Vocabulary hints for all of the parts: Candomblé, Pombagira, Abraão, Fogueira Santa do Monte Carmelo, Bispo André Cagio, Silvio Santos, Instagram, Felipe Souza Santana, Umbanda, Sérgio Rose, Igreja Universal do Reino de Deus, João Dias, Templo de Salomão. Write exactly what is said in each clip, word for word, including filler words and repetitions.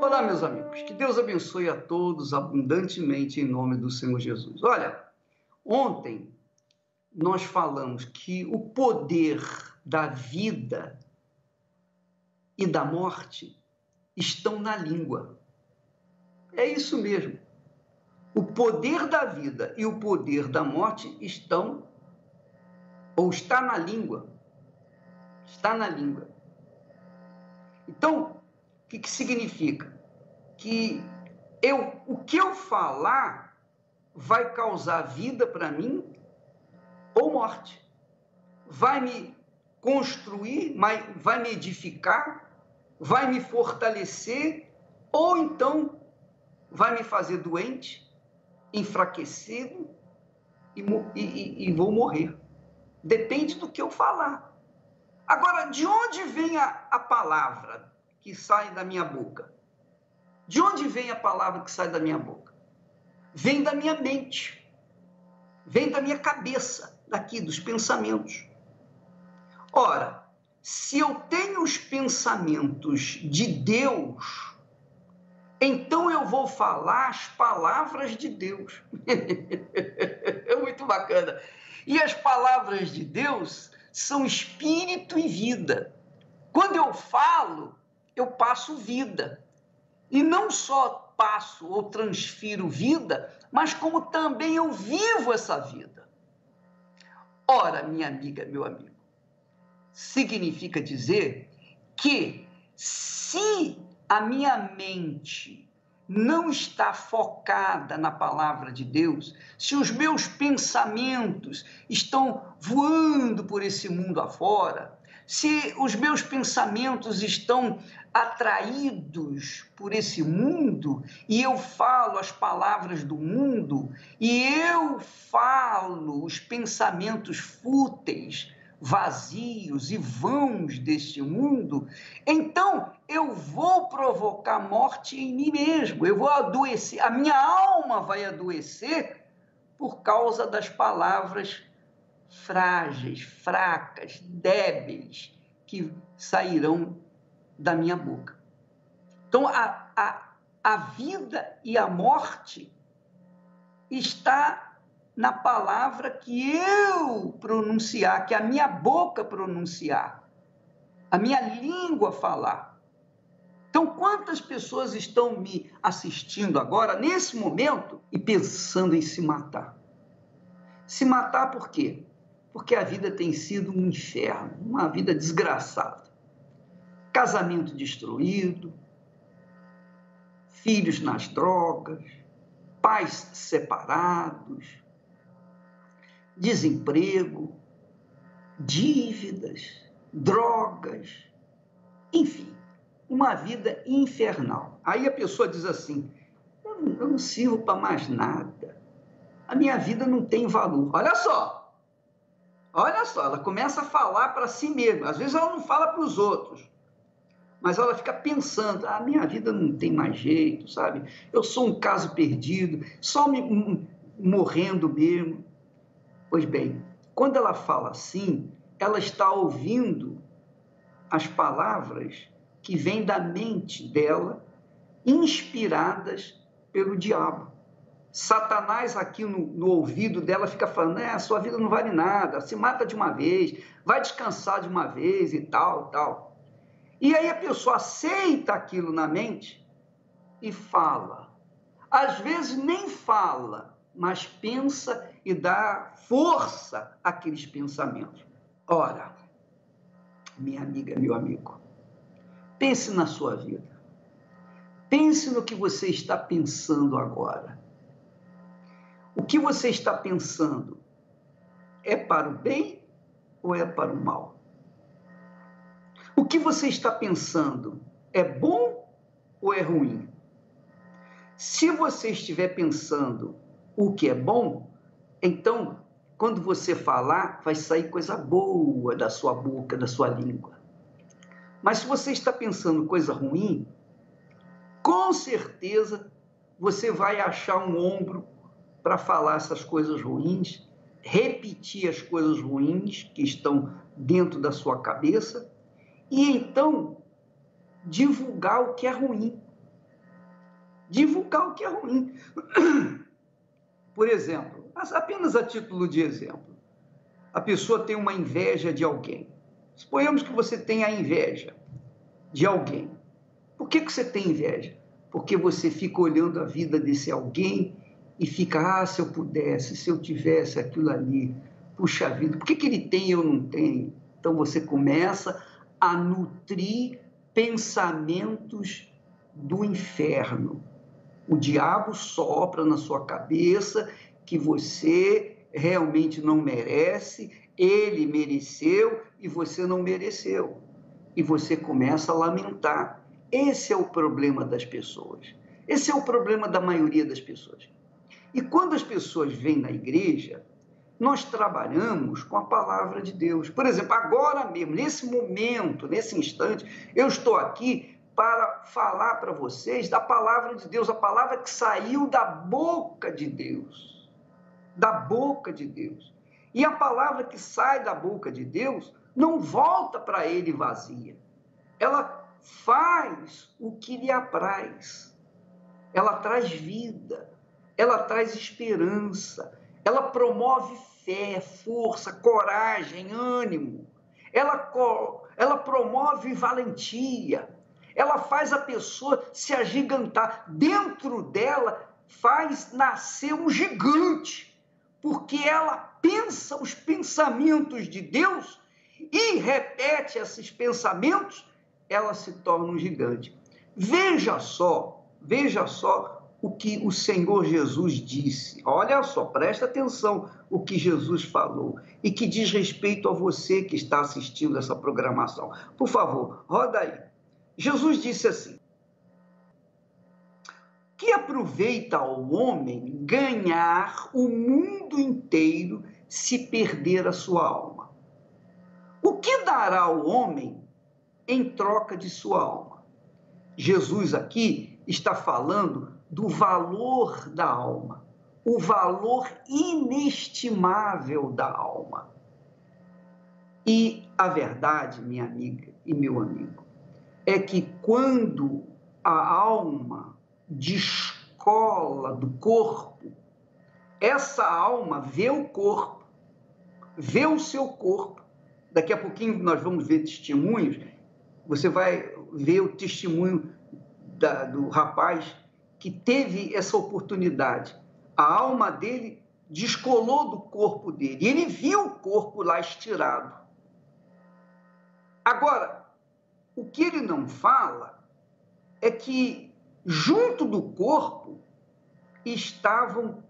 Olá, meus amigos, que Deus abençoe a todos abundantemente em nome do Senhor Jesus. Olha, ontem nós falamos que o poder da vida e da morte estão na língua. É isso mesmo. O poder da vida e o poder da morte estão, ou está na língua. Está na língua. Então, o que, que significa? Que eu, o que eu falar vai causar vida para mim ou morte. Vai me construir, vai me edificar, vai me fortalecer ou então vai me fazer doente, enfraquecido e, e, e vou morrer. Depende do que eu falar. Agora, de onde vem a, a palavra que sai da minha boca? De onde vem a palavra que sai da minha boca? Vem da minha mente. Vem da minha cabeça, daqui, dos pensamentos. Ora, se eu tenho os pensamentos de Deus, então eu vou falar as palavras de Deus. É muito bacana. E as palavras de Deus são espírito e vida. Quando eu falo, eu passo vida. E não só passo ou transfiro vida, mas como também eu vivo essa vida. Ora, minha amiga, meu amigo, significa dizer que se a minha mente não está focada na palavra de Deus, se os meus pensamentos estão voando por esse mundo afora, se os meus pensamentos estão atraídos por esse mundo e eu falo as palavras do mundo e eu falo os pensamentos fúteis, vazios e vãos deste mundo, então eu vou provocar morte em mim mesmo, eu vou adoecer, a minha alma vai adoecer por causa das palavras frágeis, fracas, débeis, que sairão da minha boca. Então, a, a, a vida e a morte está na palavra que eu pronunciar, que a minha boca pronunciar, a minha língua falar. Então, quantas pessoas estão me assistindo agora, nesse momento, e pensando em se matar? Se matar por quê? Porque a vida tem sido um inferno, uma vida desgraçada. Casamento destruído, filhos nas drogas, pais separados, desemprego, dívidas, drogas, enfim, uma vida infernal. Aí a pessoa diz assim, eu não, eu não sirvo para mais nada, a minha vida não tem valor. Olha só! Olha só, ela começa a falar para si mesma. Às vezes ela não fala para os outros, mas ela fica pensando, a ah, minha vida não tem mais jeito, sabe? Eu sou um caso perdido, só me um, morrendo mesmo. Pois bem, quando ela fala assim, ela está ouvindo as palavras que vêm da mente dela, inspiradas pelo diabo. Satanás aqui no, no ouvido dela fica falando, é, a sua vida não vale nada, se mata de uma vez, vai descansar de uma vez e tal, tal. E aí a pessoa aceita aquilo na mente e fala. Às vezes nem fala, mas pensa e dá força àqueles pensamentos. Ora, minha amiga, meu amigo, pense na sua vida. Pense no que você está pensando agora. O que você está pensando é para o bem ou é para o mal? O que você está pensando é bom ou é ruim? Se você estiver pensando o que é bom, então, quando você falar, vai sair coisa boa da sua boca, da sua língua. Mas se você está pensando coisa ruim, com certeza você vai achar um ombro para falar essas coisas ruins, repetir as coisas ruins que estão dentro da sua cabeça e, então, divulgar o que é ruim. divulgar o que é ruim. Por exemplo, apenas a título de exemplo, a pessoa tem uma inveja de alguém. Suponhamos que você tenha a inveja de alguém. Por que que você tem inveja? Porque você fica olhando a vida desse alguém e fica, ah, se eu pudesse, se eu tivesse aquilo ali, puxa vida, por que que ele tem e eu não tenho? Então você começa a nutrir pensamentos do inferno. O diabo sopra na sua cabeça que você realmente não merece, ele mereceu e você não mereceu. E você começa a lamentar. Esse é o problema das pessoas. Esse é o problema da maioria das pessoas. E quando as pessoas vêm na igreja, nós trabalhamos com a palavra de Deus. Por exemplo, agora mesmo, nesse momento, nesse instante, eu estou aqui para falar para vocês da palavra de Deus, a palavra que saiu da boca de Deus. Da boca de Deus. E a palavra que sai da boca de Deus não volta para ele vazia. Ela faz o que lhe apraz. Ela traz vida, ela traz esperança, ela promove fé, força, coragem, ânimo. Ela, ela promove valentia. Ela faz a pessoa se agigantar. Dentro dela faz nascer um gigante, porque ela pensa os pensamentos de Deus e repete esses pensamentos, ela se torna um gigante. Veja só, veja só o que o Senhor Jesus disse. Olha só, presta atenção o que Jesus falou e que diz respeito a você que está assistindo essa programação. Por favor, roda aí. Jesus disse assim: que aproveita ao homem ganhar o mundo inteiro se perder a sua alma? O que dará ao homem em troca de sua alma? Jesus aqui está falando do valor da alma, o valor inestimável da alma. E a verdade, minha amiga e meu amigo, é que quando a alma descola do corpo, essa alma vê o corpo, vê o seu corpo. Daqui a pouquinho nós vamos ver testemunhos. Você vai ver o testemunho da, do rapaz que teve essa oportunidade. A alma dele descolou do corpo dele. Ele viu o corpo lá estirado. Agora, o que ele não fala é que junto do corpo estavam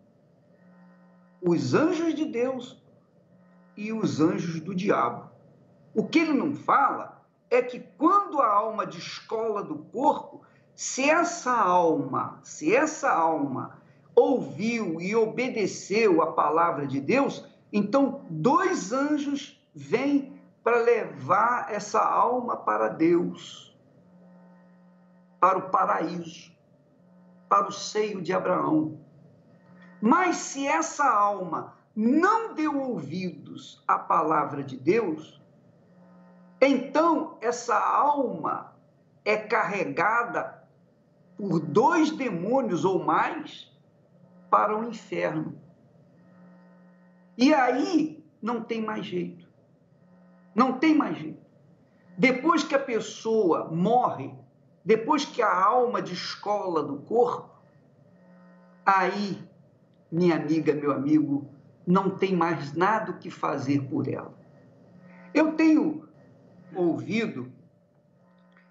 os anjos de Deus e os anjos do diabo. O que ele não fala é que quando a alma descola do corpo, se essa alma, se essa alma ouviu e obedeceu a palavra de Deus, então dois anjos vêm para levar essa alma para Deus, para o paraíso, para o seio de Abraão. Mas se essa alma não deu ouvidos à palavra de Deus, então, essa alma é carregada por dois demônios ou mais para o inferno. E aí, não tem mais jeito. Não tem mais jeito. Depois que a pessoa morre, depois que a alma descola do corpo, aí, minha amiga, meu amigo, não tem mais nada o que fazer por ela. Eu tenho ouvido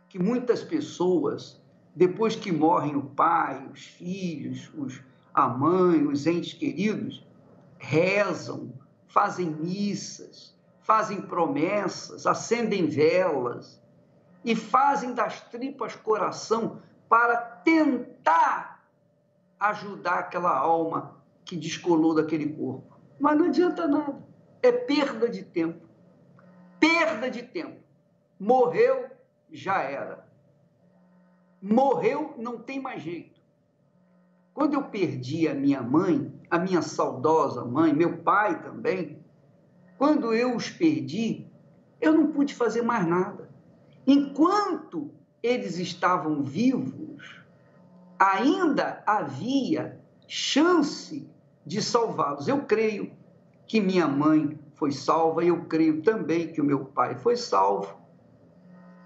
que muitas pessoas, depois que morrem o pai, os filhos, os, a mãe, os entes queridos, rezam, fazem missas, fazem promessas, acendem velas e fazem das tripas coração para tentar ajudar aquela alma que descolou daquele corpo. Mas não adianta nada, é perda de tempo. Perda de tempo. Morreu, já era. Morreu, não tem mais jeito. Quando eu perdi a minha mãe, a minha saudosa mãe, meu pai também, quando eu os perdi, eu não pude fazer mais nada. Enquanto eles estavam vivos, ainda havia chance de salvá-los. Eu creio que minha mãe foi salva, eu creio também que o meu pai foi salvo,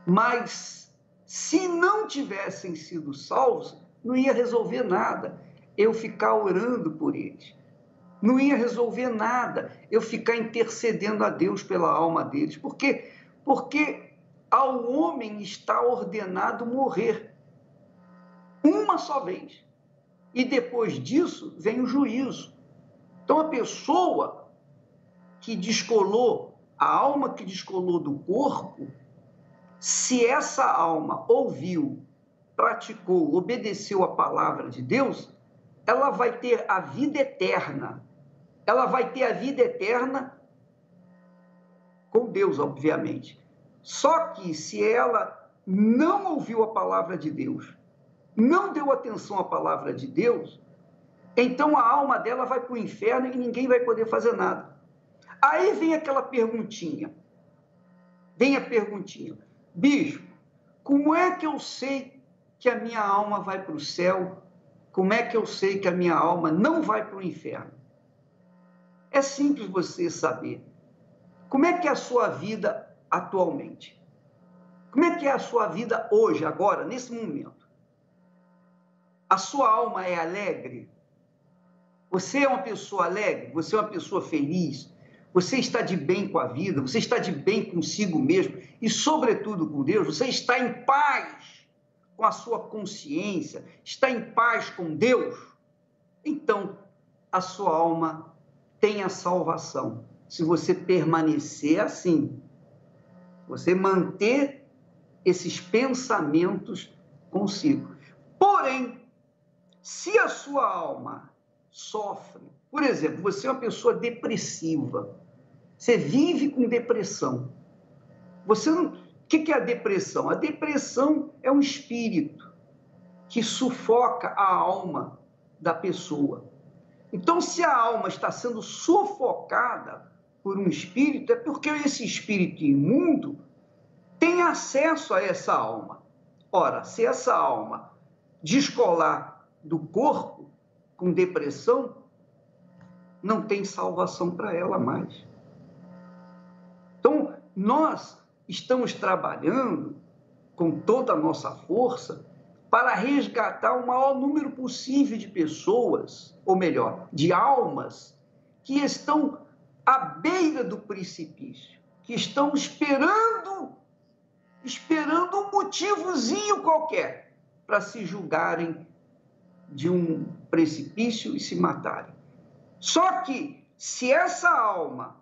mas se não tivessem sido salvos, não ia resolver nada eu ficar orando por eles. Não ia resolver nada eu ficar intercedendo a Deus pela alma deles. Por quê? Porque ao homem está ordenado morrer uma só vez. E depois disso vem o juízo. Então, a pessoa que descolou, a alma que descolou do corpo, se essa alma ouviu, praticou, obedeceu a palavra de Deus, ela vai ter a vida eterna. Ela vai ter a vida eterna com Deus, obviamente. Só que se ela não ouviu a palavra de Deus, não deu atenção à palavra de Deus, então a alma dela vai para o inferno e ninguém vai poder fazer nada. Aí vem aquela perguntinha. Vem a perguntinha. Bispo, como é que eu sei que a minha alma vai para o céu? Como é que eu sei que a minha alma não vai para o inferno? É simples você saber. Como é que é a sua vida atualmente? Como é que é a sua vida hoje, agora, nesse momento? A sua alma é alegre? Você é uma pessoa alegre? Você é uma pessoa feliz? Você está de bem com a vida? Você está de bem consigo mesmo? E, sobretudo, com Deus? Você está em paz com a sua consciência, está em paz com Deus? Então, a sua alma tem a salvação. Se você permanecer assim, você manter esses pensamentos consigo. Porém, se a sua alma sofre, por exemplo, você é uma pessoa depressiva, você vive com depressão, você não... O que, que é a depressão? A depressão é um espírito que sufoca a alma da pessoa. Então, se a alma está sendo sufocada por um espírito, é porque esse espírito imundo tem acesso a essa alma. Ora, se essa alma descolar do corpo com depressão, não tem salvação para ela mais. Então, nós estamos trabalhando com toda a nossa força para resgatar o maior número possível de pessoas, ou melhor, de almas, que estão à beira do precipício, que estão esperando, esperando um motivozinho qualquer para se julgarem de um precipício e se matarem. Só que, se essa alma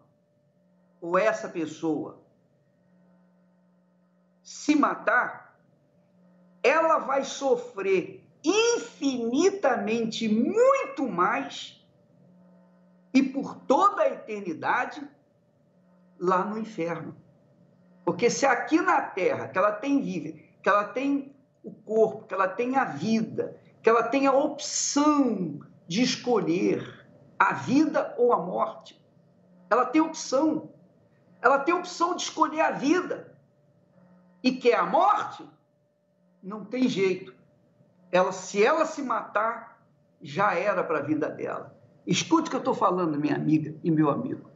ou essa pessoa se matar, ela vai sofrer infinitamente muito mais e por toda a eternidade lá no inferno. Porque se aqui na Terra, que ela tem vida, que ela tem o corpo, que ela tem a vida, que ela tem a opção de escolher a vida ou a morte, ela tem opção. Ela tem opção de escolher a vida. E quer a morte, não tem jeito. Ela, se ela se matar, já era para a vida dela. Escute o que eu estou falando, minha amiga e meu amigo.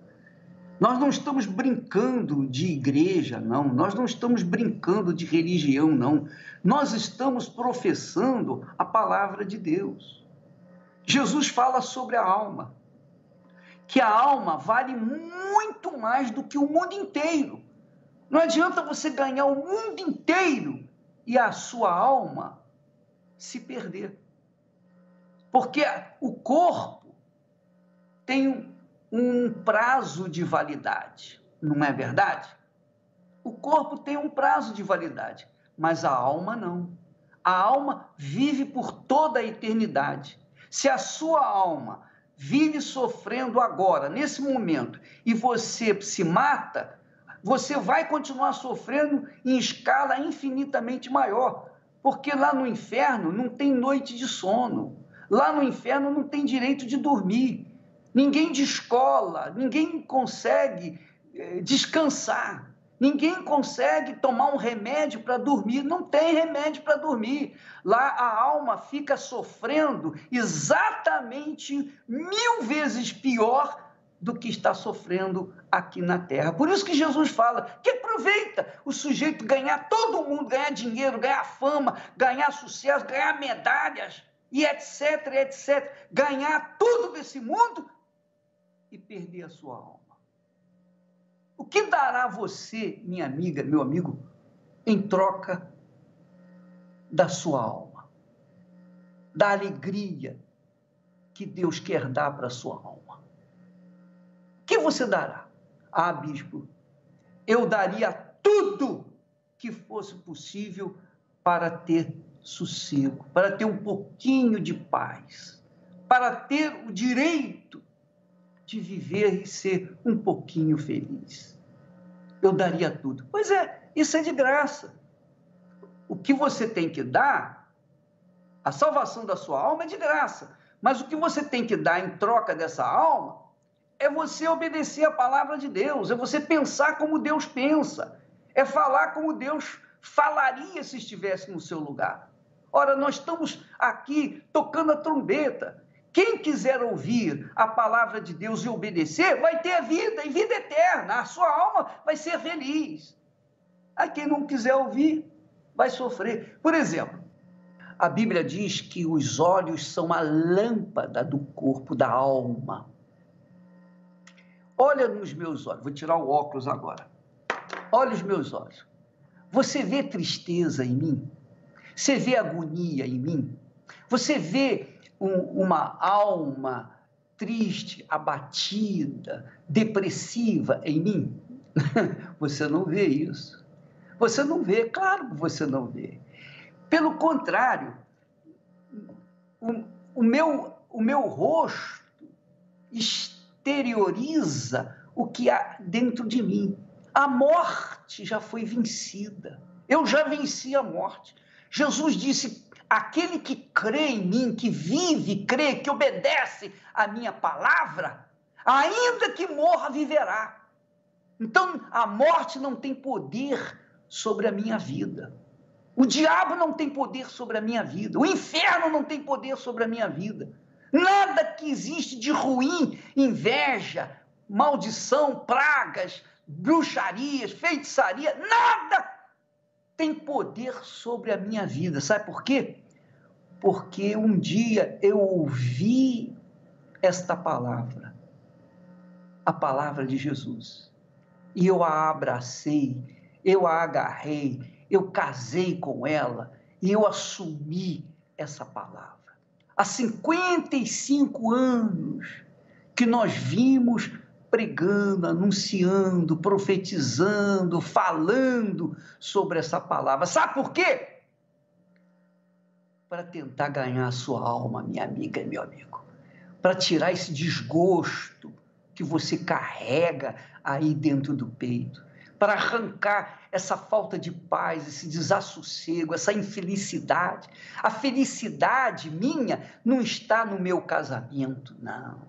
Nós não estamos brincando de igreja, não. Nós não estamos brincando de religião, não. Nós estamos professando a palavra de Deus. Jesus fala sobre a alma, que a alma vale muito mais do que o mundo inteiro. Não adianta você ganhar o mundo inteiro e a sua alma se perder. Porque o corpo tem um prazo de validade, não é verdade? O corpo tem um prazo de validade, mas a alma não. A alma vive por toda a eternidade. Se a sua alma vive sofrendo agora, nesse momento, e você se mata, você vai continuar sofrendo em escala infinitamente maior, porque lá no inferno não tem noite de sono, lá no inferno não tem direito de dormir, ninguém descola, ninguém consegue descansar, Ninguém consegue tomar um remédio para dormir. Não tem remédio para dormir. Lá a alma fica sofrendo exatamente mil vezes pior do que está sofrendo aqui na terra. Por isso que Jesus fala que aproveita o sujeito ganhar todo mundo, ganhar dinheiro, ganhar fama, ganhar sucesso, ganhar medalhas e etc, et cetera. Ganhar tudo desse mundo e perder a sua alma. O que dará você, minha amiga, meu amigo, em troca da sua alma? Da alegria que Deus quer dar para a sua alma? O que você dará? Ah, bispo, eu daria tudo que fosse possível para ter sossego, para ter um pouquinho de paz, para ter o direito de viver e ser um pouquinho feliz. Eu daria tudo. Pois é, isso é de graça. O que você tem que dar, a salvação da sua alma é de graça, mas o que você tem que dar em troca dessa alma é você obedecer a palavra de Deus, é você pensar como Deus pensa, é falar como Deus falaria se estivesse no seu lugar. Ora, nós estamos aqui tocando a trombeta. Quem quiser ouvir a palavra de Deus e obedecer, vai ter a vida, e vida eterna, a sua alma vai ser feliz. A quem não quiser ouvir, vai sofrer. Por exemplo, a Bíblia diz que os olhos são a lâmpada do corpo, da alma. Olha nos meus olhos, vou tirar o óculos agora. Olha os meus olhos. Você vê tristeza em mim? Você vê agonia em mim? Você vê um, uma alma triste, abatida, depressiva em mim? Você não vê isso. Você não vê, claro que você não vê. Pelo contrário, o, o, meu, o meu rosto está exterioriza o que há dentro de mim. A morte já foi vencida. Eu já venci a morte. Jesus disse, aquele que crê em mim, que vive, crê, que obedece a minha palavra, ainda que morra, viverá. Então, a morte não tem poder sobre a minha vida. O diabo não tem poder sobre a minha vida. O inferno não tem poder sobre a minha vida. Nada que existe de ruim, inveja, maldição, pragas, bruxarias, feitiçaria, nada tem poder sobre a minha vida. Sabe por quê? Porque um dia eu ouvi esta palavra, a palavra de Jesus, e eu a abracei, eu a agarrei, eu casei com ela e eu assumi essa palavra. Há cinquenta e cinco anos que nós vimos pregando, anunciando, profetizando, falando sobre essa palavra. Sabe por quê? Para tentar ganhar a sua alma, minha amiga e meu amigo. Para tirar esse desgosto que você carrega aí dentro do peito. Para arrancar essa falta de paz, esse desassossego, essa infelicidade. A felicidade minha não está no meu casamento, não.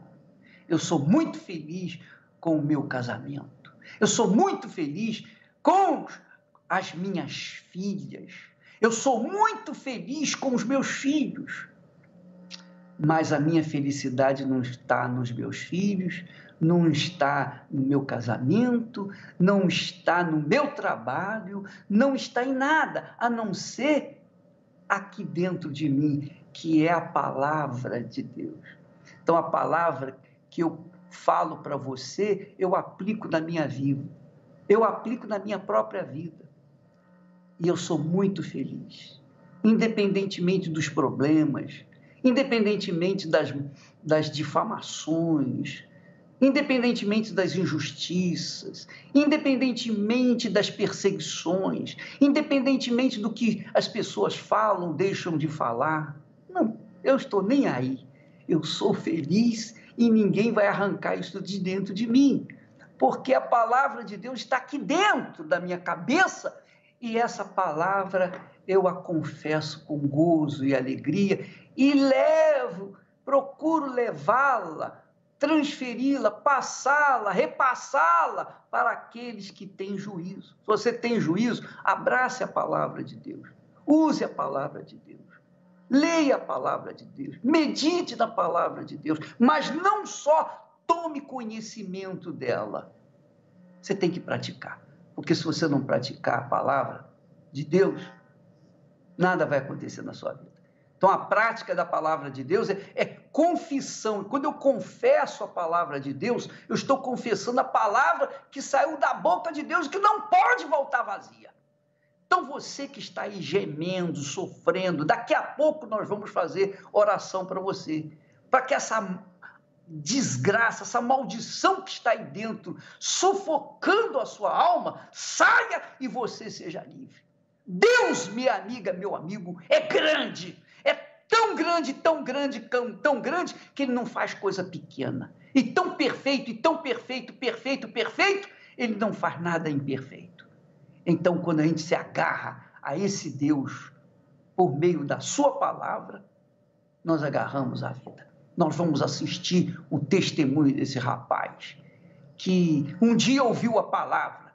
Eu sou muito feliz com o meu casamento. Eu sou muito feliz com as minhas filhas. Eu sou muito feliz com os meus filhos. Mas a minha felicidade não está nos meus filhos, não está no meu casamento, não está no meu trabalho, não está em nada, a não ser aqui dentro de mim, que é a palavra de Deus. Então, a palavra que eu falo para você, eu aplico na minha vida, eu aplico na minha própria vida. E eu sou muito feliz, independentemente dos problemas, independentemente das, das difamações, independentemente das injustiças, independentemente das perseguições, independentemente do que as pessoas falam, deixam de falar. Não, eu estou nem aí. Eu sou feliz e ninguém vai arrancar isso de dentro de mim, porque a palavra de Deus está aqui dentro da minha cabeça e essa palavra eu a confesso com gozo e alegria e levo, procuro levá-la, transferi-la, passá-la, repassá-la para aqueles que têm juízo. Se você tem juízo, abrace a palavra de Deus, use a palavra de Deus, leia a palavra de Deus, medite na palavra de Deus, mas não só tome conhecimento dela, você tem que praticar, porque se você não praticar a palavra de Deus, nada vai acontecer na sua vida. Então, a prática da palavra de Deus é, é confissão. Quando eu confesso a palavra de Deus, eu estou confessando a palavra que saiu da boca de Deus, que não pode voltar vazia. Então, você que está aí gemendo, sofrendo, daqui a pouco nós vamos fazer oração para você, para que essa desgraça, essa maldição que está aí dentro, sufocando a sua alma, saia e você seja livre. Deus, minha amiga, meu amigo, é grande. Tão grande, tão grande, tão grande, que ele não faz coisa pequena. E tão perfeito, e tão perfeito, perfeito, perfeito, ele não faz nada imperfeito. Então, quando a gente se agarra a esse Deus, por meio da sua palavra, nós agarramos a vida. Nós vamos assistir o testemunho desse rapaz, que um dia ouviu a palavra,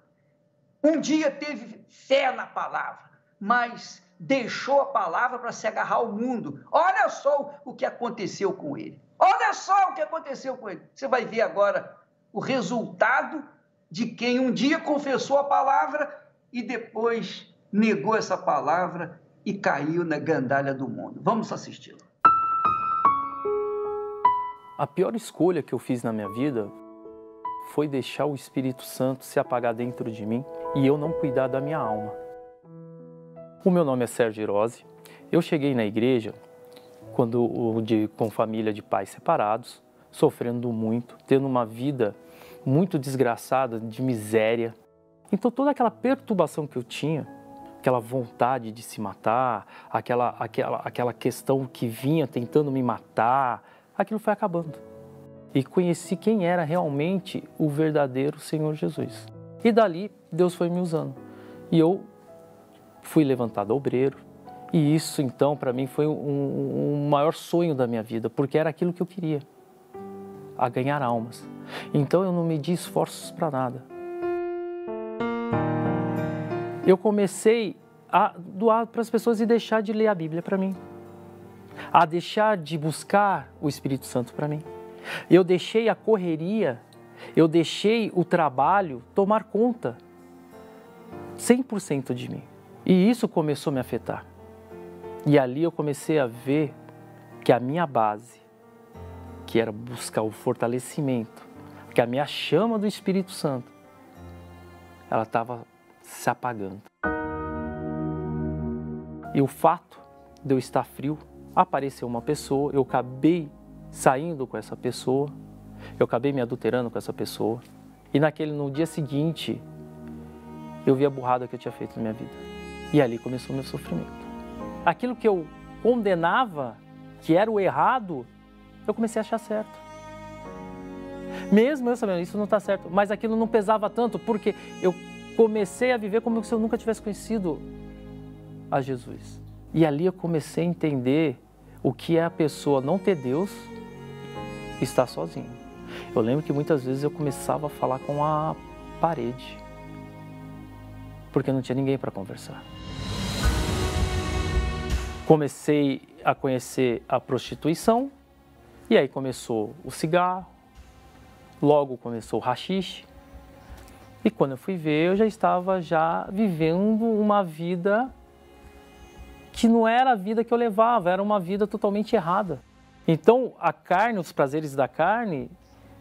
um dia teve fé na palavra, mas deixou a palavra para se agarrar ao mundo. Olha só o que aconteceu com ele. Olha só o que aconteceu com ele. Você vai ver agora o resultado de quem um dia confessou a palavra e depois negou essa palavra e caiu na gandália do mundo. Vamos assisti-lo. A pior escolha que eu fiz na minha vida foi deixar o Espírito Santo se apagar dentro de mim e eu não cuidar da minha alma. O meu nome é Sérgio Rose. Eu cheguei na igreja quando, de, com família de pais separados, sofrendo muito, tendo uma vida muito desgraçada, de miséria. Então toda aquela perturbação que eu tinha, aquela vontade de se matar, aquela, aquela, aquela questão que vinha tentando me matar, aquilo foi acabando. E conheci quem era realmente o verdadeiro Senhor Jesus. E dali Deus foi me usando. E eu fui levantado obreiro, e isso então para mim foi o um, um maior sonho da minha vida, porque era aquilo que eu queria, a ganhar almas. Então eu não medi esforços para nada. Eu comecei a doar para as pessoas e deixar de ler a Bíblia para mim, a deixar de buscar o Espírito Santo para mim. Eu deixei a correria, eu deixei o trabalho tomar conta cem por cento de mim. E isso começou a me afetar. E ali eu comecei a ver que a minha base, que era buscar o fortalecimento, que a minha chama do Espírito Santo, ela estava se apagando. E o fato de eu estar frio, apareceu uma pessoa, eu acabei saindo com essa pessoa, eu acabei me adulterando com essa pessoa. E naquele, no dia seguinte, eu vi a burrada que eu tinha feito na minha vida. E ali começou o meu sofrimento. Aquilo que eu condenava, que era o errado, eu comecei a achar certo. Mesmo eu sabendo, isso não está certo, mas aquilo não pesava tanto, porque eu comecei a viver como se eu nunca tivesse conhecido a Jesus. E ali eu comecei a entender o que é a pessoa não ter Deus e estar sozinho. Eu lembro que muitas vezes eu começava a falar com a parede, porque não tinha ninguém para conversar. Comecei a conhecer a prostituição, e aí começou o cigarro, logo começou o haxixe, e quando eu fui ver, eu já estava já vivendo uma vida que não era a vida que eu levava, era uma vida totalmente errada. Então, a carne, os prazeres da carne,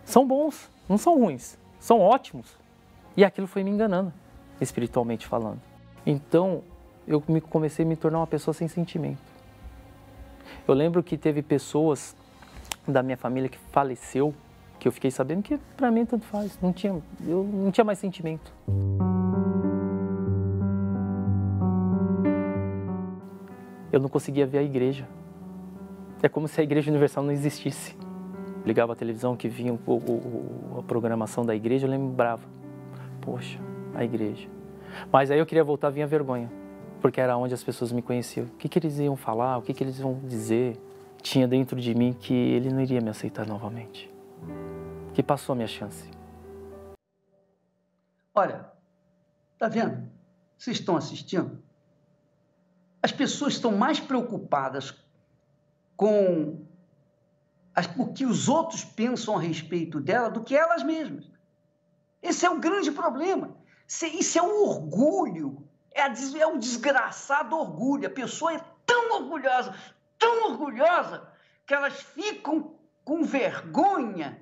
são bons, não são ruins, são ótimos. E aquilo foi me enganando, espiritualmente falando. Então, eu comecei a me tornar uma pessoa sem sentimento. Eu lembro que teve pessoas da minha família que faleceu, que eu fiquei sabendo que para mim tanto faz, não tinha, eu não tinha mais sentimento. Eu não conseguia ver a igreja. É como se a Igreja Universal não existisse. Ligava a televisão que vinha o, o, a programação da igreja, eu lembrava, poxa, a igreja. Mas aí eu queria voltar, vinha vergonha, porque era onde as pessoas me conheciam. O que, que eles iam falar, o que, que eles iam dizer? Tinha dentro de mim que ele não iria me aceitar novamente. que passou a minha chance. Olha, tá vendo? Vocês estão assistindo? As pessoas estão mais preocupadas com as, o que os outros pensam a respeito dela do que elas mesmas. Esse é o grande problema. Isso é um orgulho, é, a, é um desgraçado orgulho. A pessoa é tão orgulhosa, tão orgulhosa, que elas ficam com vergonha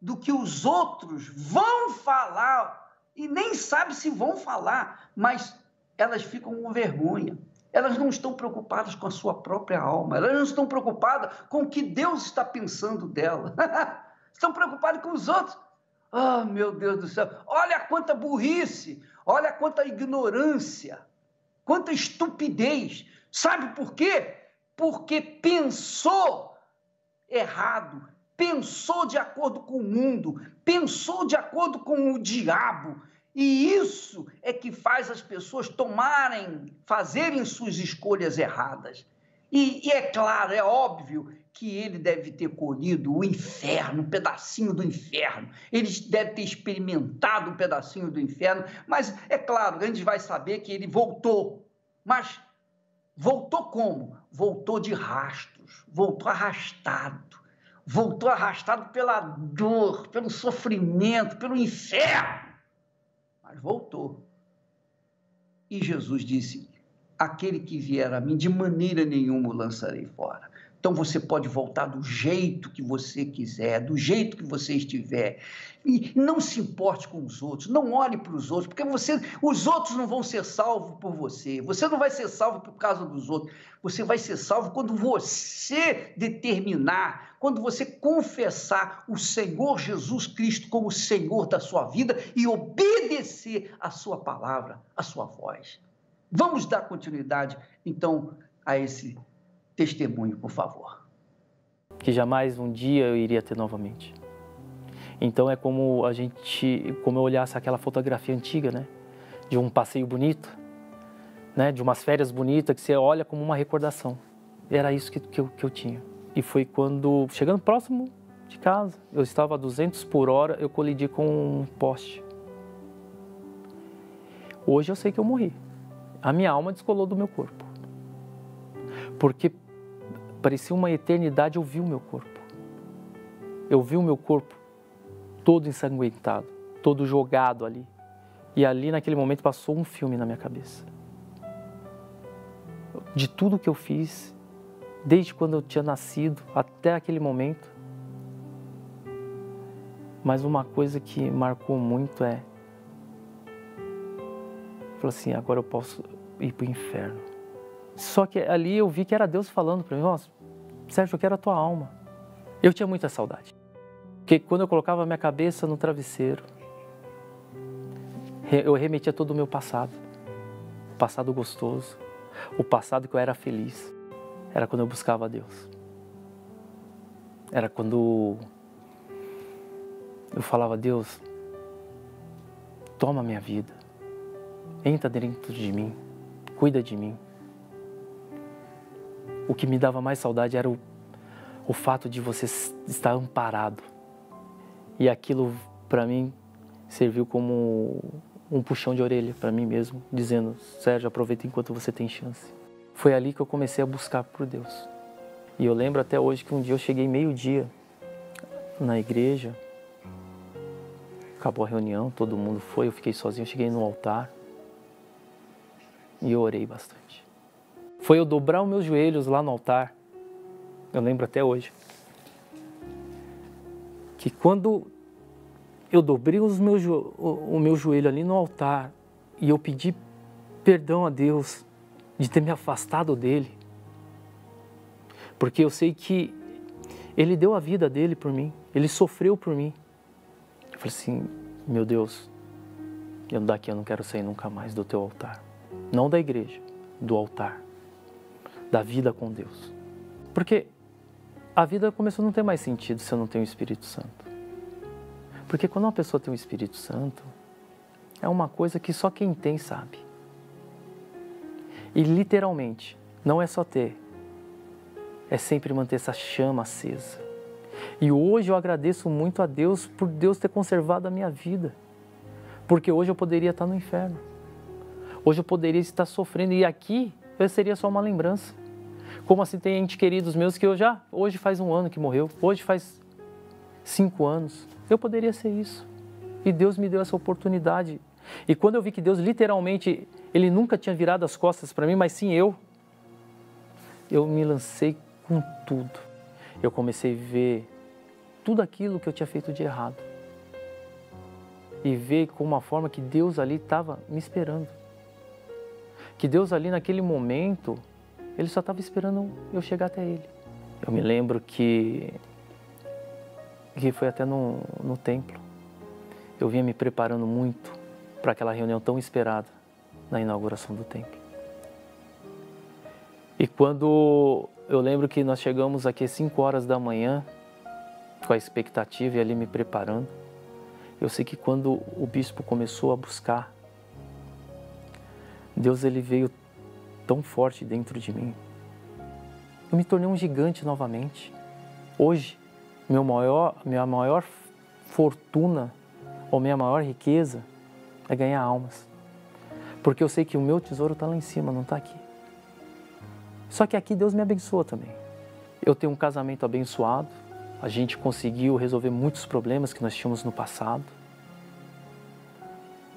do que os outros vão falar, e nem sabe se vão falar, mas elas ficam com vergonha. Elas não estão preocupadas com a sua própria alma, elas não estão preocupadas com o que Deus está pensando dela. Estão preocupadas com os outros. Ah, meu Deus do céu, olha quanta burrice, olha quanta ignorância, quanta estupidez. Sabe por quê? Porque pensou errado, pensou de acordo com o mundo, pensou de acordo com o diabo. E isso é que faz as pessoas tomarem, fazerem suas escolhas erradas. E, e é claro, é óbvio que ele deve ter colhido o inferno, um pedacinho do inferno. Ele deve ter experimentado um pedacinho do inferno, mas é claro, a gente vai saber que ele voltou. Mas voltou como? Voltou de rastros, voltou arrastado. Voltou arrastado pela dor, pelo sofrimento, pelo inferno. Mas voltou. E Jesus disse, aquele que vier a mim, de maneira nenhuma o lançarei fora. Então você pode voltar do jeito que você quiser, do jeito que você estiver. E não se importe com os outros, não olhe para os outros, porque você, os outros não vão ser salvos por você. Você não vai ser salvo por causa dos outros. Você vai ser salvo quando você determinar, quando você confessar o Senhor Jesus Cristo como o Senhor da sua vida e obedecer a sua palavra, a sua voz. Vamos dar continuidade, então, a esse testemunho, por favor. Que jamais um dia eu iria ter novamente. Então é como a gente, como eu olhasse aquela fotografia antiga, né? De um passeio bonito, né? De umas férias bonitas que você olha como uma recordação. Era isso que, que, eu, que eu tinha. E foi quando, chegando próximo de casa, eu estava a duzentos por hora, eu colidi com um poste. Hoje eu sei que eu morri. A minha alma descolou do meu corpo, porque parecia uma eternidade. Eu vi o meu corpo, eu vi o meu corpo todo ensanguentado, todo jogado ali, e ali naquele momento passou um filme na minha cabeça, de tudo que eu fiz, desde quando eu tinha nascido até aquele momento. Mas uma coisa que marcou muito é, eu falei assim, agora eu posso ir para o inferno. Só que ali eu vi que era Deus falando para mim, nossa, Sérgio, eu quero a tua alma. Eu tinha muita saudade. Porque quando eu colocava a minha cabeça no travesseiro, eu remetia todo o meu passado. O passado gostoso, o passado que eu era feliz. Era quando eu buscava a Deus. Era quando eu falava, Deus, toma a minha vida. Entra dentro de mim, cuida de mim. O que me dava mais saudade era o, o fato de você estar amparado. E aquilo, para mim, serviu como um puxão de orelha para mim mesmo, dizendo, Sérgio, aproveita enquanto você tem chance. Foi ali que eu comecei a buscar por Deus. E eu lembro até hoje que um dia eu cheguei meio-dia na igreja, acabou a reunião, todo mundo foi, eu fiquei sozinho, eu cheguei no altar. E eu orei bastante. Foi eu dobrar os meus joelhos lá no altar, eu lembro até hoje, que quando eu dobrei os meus, o meu joelho ali no altar e eu pedi perdão a Deus de ter me afastado dele, porque eu sei que ele deu a vida dele por mim, ele sofreu por mim. Eu falei assim, meu Deus, eu daqui eu não quero sair nunca mais do teu altar. Não da igreja, do altar, da vida com Deus. Porque a vida começou a não ter mais sentido se eu não tenho o Espírito Santo. Porque quando uma pessoa tem o Espírito Santo, é uma coisa que só quem tem sabe. E literalmente, não é só ter, é sempre manter essa chama acesa. E hoje eu agradeço muito a Deus por Deus ter conservado a minha vida. Porque hoje eu poderia estar no inferno. Hoje eu poderia estar sofrendo. E aqui eu seria só uma lembrança. Como assim, tem entes queridos meus que eu já... Hoje faz um ano que morreu. Hoje faz cinco anos. Eu poderia ser isso. E Deus me deu essa oportunidade. E quando eu vi que Deus literalmente... Ele nunca tinha virado as costas para mim, mas sim eu. Eu me lancei com tudo. Eu comecei a ver tudo aquilo que eu tinha feito de errado. E ver com uma forma que Deus ali estava me esperando. Que Deus ali naquele momento, Ele só estava esperando eu chegar até Ele. Eu me lembro que, que foi até no, no templo. Eu vinha me preparando muito para aquela reunião tão esperada na inauguração do templo. E quando eu lembro que nós chegamos aqui às cinco horas da manhã, com a expectativa e ali me preparando, eu sei que quando o bispo começou a buscar, Deus ele veio tão forte dentro de mim. Eu me tornei um gigante novamente. Hoje, meu maior, minha maior fortuna ou minha maior riqueza é ganhar almas. Porque eu sei que o meu tesouro está lá em cima, não está aqui. Só que aqui Deus me abençoa também. Eu tenho um casamento abençoado. A gente conseguiu resolver muitos problemas que nós tínhamos no passado.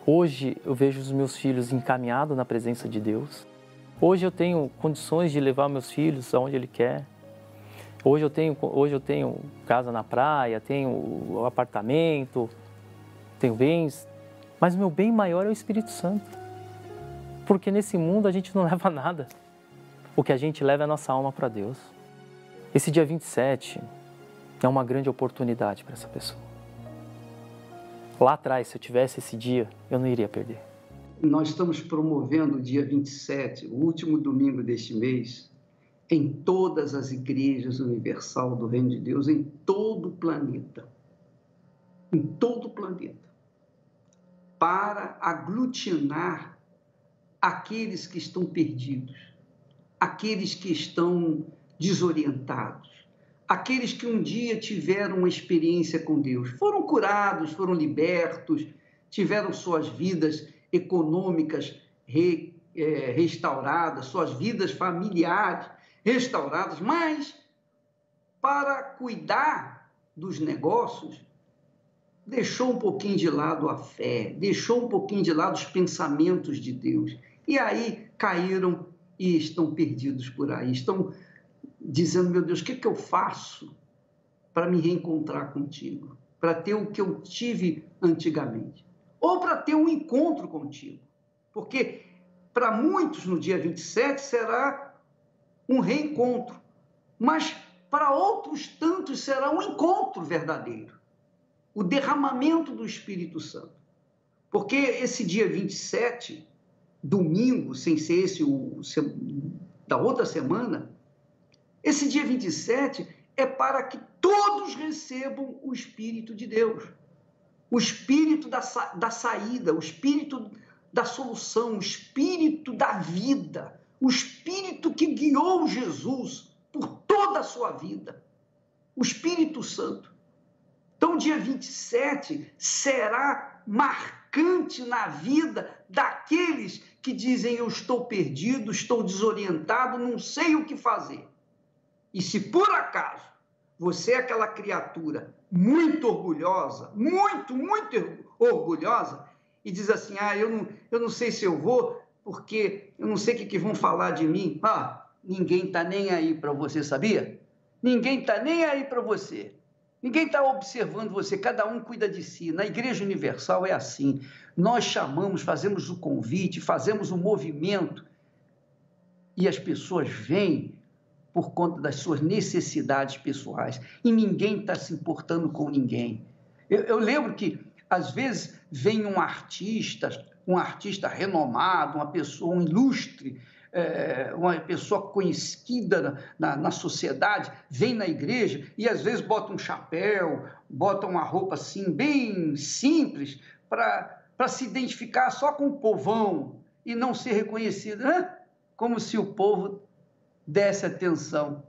Hoje eu vejo os meus filhos encaminhados na presença de Deus. Hoje eu tenho condições de levar meus filhos aonde Ele quer. Hoje eu tenho, hoje eu tenho casa na praia, tenho apartamento, tenho bens. Mas meu bem maior é o Espírito Santo. Porque nesse mundo a gente não leva nada. O que a gente leva é a nossa alma para Deus. Esse dia vinte e sete é uma grande oportunidade para essa pessoa. Lá atrás, se eu tivesse esse dia, eu não iria perder. Nós estamos promovendo o dia vinte e sete, o último domingo deste mês, em todas as igrejas universal do Reino de Deus, em todo o planeta. Em todo o planeta. Para aglutinar aqueles que estão perdidos, aqueles que estão desorientados, aqueles que um dia tiveram uma experiência com Deus, foram curados, foram libertos, tiveram suas vidas econômicas re, é, restauradas, suas vidas familiares restauradas, mas para cuidar dos negócios, deixou um pouquinho de lado a fé, deixou um pouquinho de lado os pensamentos de Deus. E aí caíram e estão perdidos por aí, estão dizendo, meu Deus, o que é que eu faço para me reencontrar contigo? Para ter o que eu tive antigamente? Ou para ter um encontro contigo? Porque para muitos no dia vinte e sete será um reencontro, mas para outros tantos será um encontro verdadeiro. O derramamento do Espírito Santo. Porque esse dia vinte e sete, domingo, sem ser esse o da outra semana, esse dia vinte e sete é para que todos recebam o Espírito de Deus, o Espírito da, sa da saída, o Espírito da solução, o Espírito da vida, o Espírito que guiou Jesus por toda a sua vida, o Espírito Santo. Então, o dia vinte e sete será marcante na vida daqueles que dizem, eu estou perdido, estou desorientado, não sei o que fazer. E se por acaso você é aquela criatura muito orgulhosa, muito, muito orgulhosa, e diz assim, ah, eu não, eu não sei se eu vou, porque eu não sei o que, que vão falar de mim. Ah, ninguém está nem aí para você, sabia? Ninguém está nem aí para você. Ninguém está observando você, cada um cuida de si. Na Igreja Universal é assim. Nós chamamos, fazemos o convite, fazemos o movimento, e as pessoas vêm por conta das suas necessidades pessoais. E ninguém está se importando com ninguém. Eu, eu lembro que, às vezes, vem um artista, um artista renomado, uma pessoa, um ilustre, é, uma pessoa conhecida na, na, na sociedade, vem na igreja e, às vezes, bota um chapéu, bota uma roupa assim, bem simples, para se identificar só com o povão e não ser reconhecido. Né? Como se o povo desse atenção.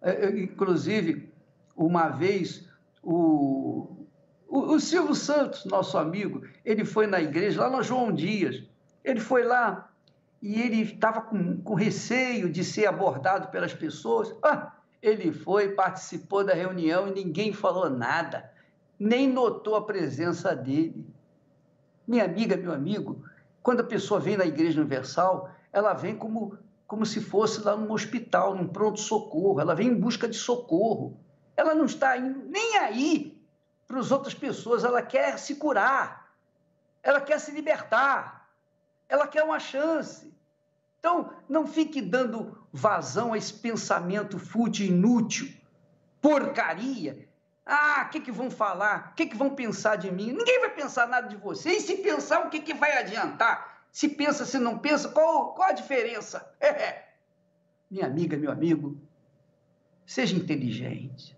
Eu, inclusive, uma vez o, o, o Silvio Santos, nosso amigo, ele foi na igreja, lá no João Dias, ele foi lá e ele estava com, com receio de ser abordado pelas pessoas. Ah, ele foi, participou da reunião e ninguém falou nada, nem notou a presença dele. Minha amiga, meu amigo, quando a pessoa vem na Igreja Universal, ela vem como, como se fosse lá num hospital, num pronto-socorro, ela vem em busca de socorro. Ela não está nem aí para as outras pessoas, ela quer se curar, ela quer se libertar, ela quer uma chance. Então, não fique dando vazão a esse pensamento fútil, inútil, porcaria. Ah, o que, que vão falar? O que, que vão pensar de mim? Ninguém vai pensar nada de você. E se pensar, o que, que vai adiantar? Se pensa, se não pensa, qual, qual a diferença? É. Minha amiga, meu amigo, seja inteligente.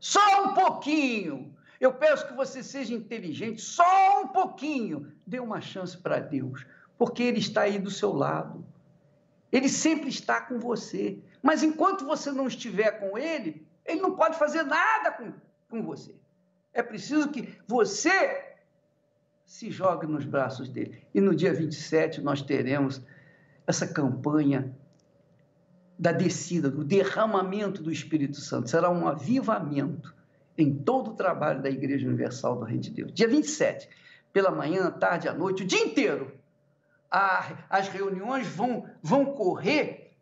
Só um pouquinho. Eu peço que você seja inteligente, só um pouquinho. Dê uma chance para Deus, porque Ele está aí do seu lado. Ele sempre está com você. Mas enquanto você não estiver com Ele, Ele não pode fazer nada com, com você. É preciso que você se jogue nos braços dele. E no dia vinte e sete nós teremos essa campanha da descida, do derramamento do Espírito Santo. Será um avivamento em todo o trabalho da Igreja Universal do Reino de Deus. Dia vinte e sete, pela manhã, à tarde, à noite, o dia inteiro, a, as reuniões vão, vão correr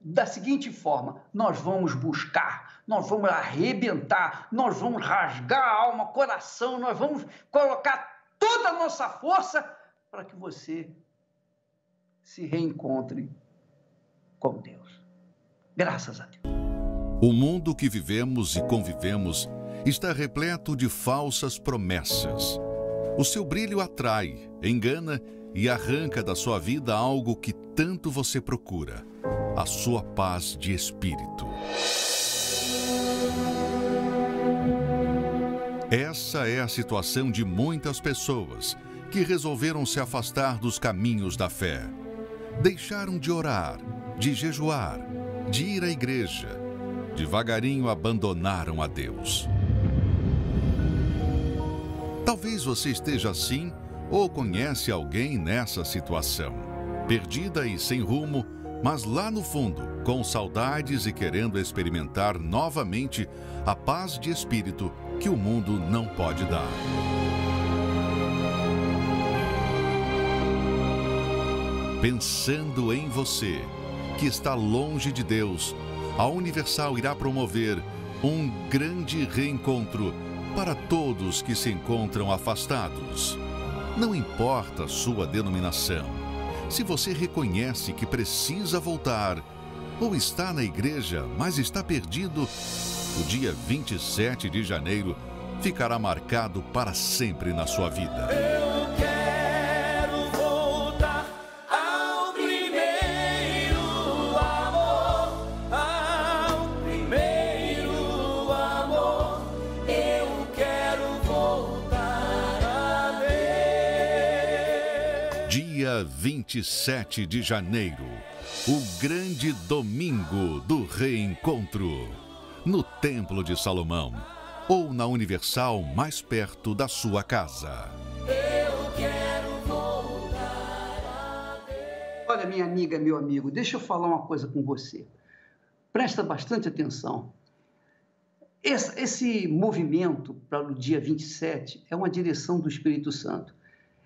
da seguinte forma: nós vamos buscar, nós vamos arrebentar, nós vamos rasgar a alma, coração, nós vamos colocar toda a nossa força para que você se reencontre com Deus. Graças a Deus. O mundo que vivemos e convivemos está repleto de falsas promessas. O seu brilho atrai, engana e arranca da sua vida algo que tanto você procura: a sua paz de espírito. Essa é a situação de muitas pessoas que resolveram se afastar dos caminhos da fé. Deixaram de orar, de jejuar, de ir à igreja. Devagarinho abandonaram a Deus. Talvez você esteja assim ou conhece alguém nessa situação, perdida e sem rumo, mas lá no fundo, com saudades e querendo experimentar novamente a paz de espírito que o mundo não pode dar. Pensando em você, que está longe de Deus, a Universal irá promover um grande reencontro para todos que se encontram afastados. Não importa a sua denominação. Se você reconhece que precisa voltar, ou está na igreja, mas está perdido, o dia vinte e sete de janeiro ficará marcado para sempre na sua vida. Eu quero voltar ao primeiro amor, ao primeiro amor. Eu quero voltar a Deus. Dia vinte e sete de janeiro, o grande domingo do reencontro, no Templo de Salomão ou na Universal mais perto da sua casa. Eu quero voltar a Deus. Olha, minha amiga, meu amigo, deixa eu falar uma coisa com você. Presta bastante atenção. Esse, esse movimento para o dia vinte e sete é uma direção do Espírito Santo.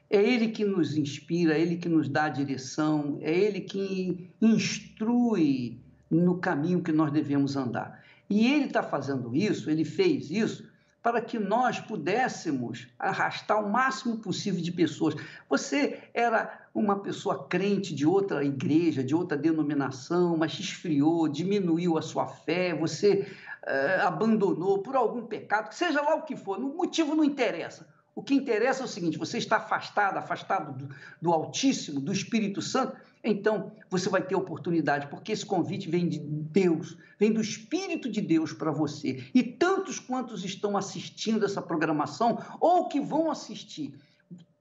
É Ele que nos inspira, é Ele que nos dá a direção, é Ele que instrui no caminho que nós devemos andar. E Ele está fazendo isso, Ele fez isso, para que nós pudéssemos arrastar o máximo possível de pessoas. Você era uma pessoa crente de outra igreja, de outra denominação, mas se esfriou, diminuiu a sua fé, você eh, abandonou por algum pecado, seja lá o que for, o motivo não interessa. O que interessa é o seguinte: você está afastado, afastado do, do Altíssimo, do Espírito Santo, então você vai ter oportunidade, porque esse convite vem de Deus, vem do Espírito de Deus para você. E tantos quantos estão assistindo essa programação, ou que vão assistir,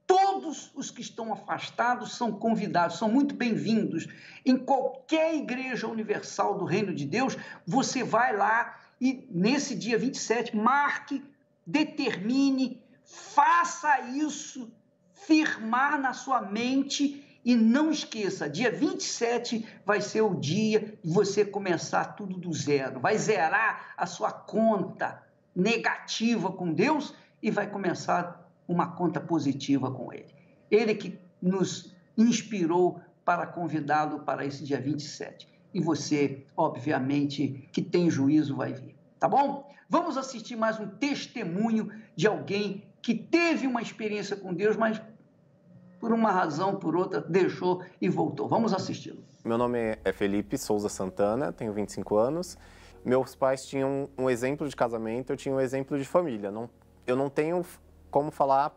todos os que estão afastados são convidados, são muito bem-vindos. Em qualquer Igreja Universal do Reino de Deus, você vai lá e nesse dia vinte e sete, marque, determine, faça isso firmar na sua mente. E não esqueça, dia vinte e sete vai ser o dia de você começar tudo do zero. Vai zerar a sua conta negativa com Deus e vai começar uma conta positiva com Ele. Ele que nos inspirou para convidá-lo para esse dia vinte e sete. E você, obviamente, que tem juízo vai vir, tá bom? Vamos assistir mais um testemunho de alguém que teve uma experiência com Deus, mas por uma razão, por outra, deixou e voltou. Vamos assisti-lo. Meu nome é Felipe Souza Santana, tenho vinte e cinco anos. Meus pais tinham um exemplo de casamento, eu tinha um exemplo de família. Não, eu não tenho como falar